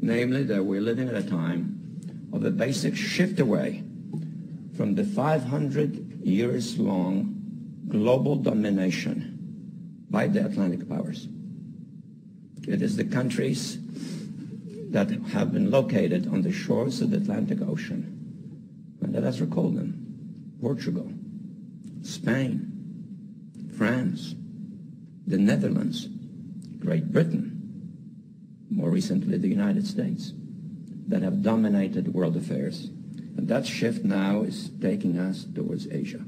Namely, that we're living at a time of a basic shift away from the 500 years long global domination by the Atlantic powers. It is the countries that have been located on the shores of the Atlantic Ocean, and let us recall them: Portugal, Spain, France, the Netherlands, Great Britain, more recently the United States, that have dominated world affairs. And that shift now is taking us towards Asia.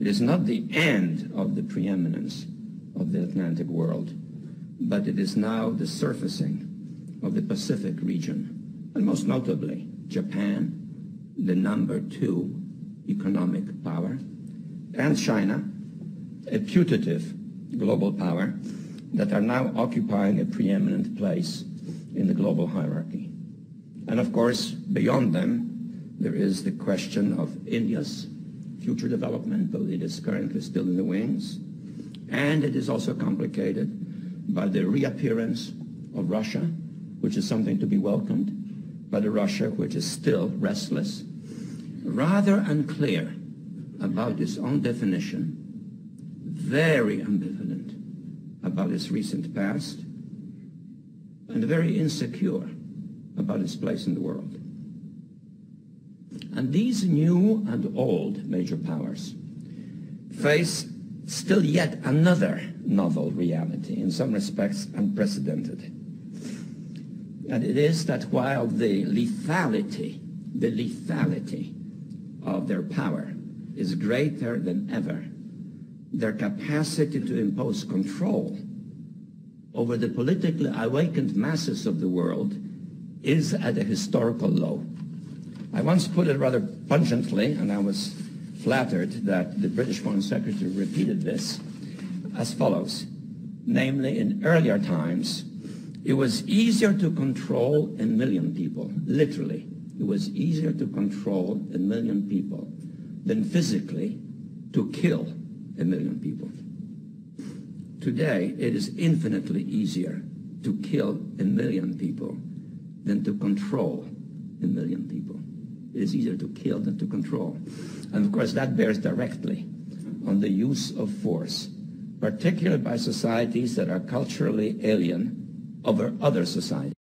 It is not the end of the preeminence of the Atlantic world, but it is now the surfacing of the Pacific region, and most notably Japan, the number 2 economic power, and China, a putative global power, that are now occupying a preeminent place in the global hierarchy. And of course, beyond them, there is the question of India's future development, though it is currently still in the wings. And it is also complicated by the reappearance of Russia, which is something to be welcomed, but a Russia which is still restless, rather unclear about its own definition, very ambivalent about its recent past, and very insecure about its place in the world. And these new and old major powers face still yet another novel reality, in some respects unprecedented. And it is that while the lethality of their power is greater than ever, their capacity to impose control over the politically awakened masses of the world is at a historical low. I once put it rather pungently, and I was flattered that the British Foreign Secretary repeated this, as follows. Namely, in earlier times, it was easier to control a million people, literally. It was easier to control a million people than physically to kill a million people. Today, it is infinitely easier to kill a million people than to control a million people. It is easier to kill than to control. And of course, that bears directly on the use of force, particularly by societies that are culturally alien over other societies.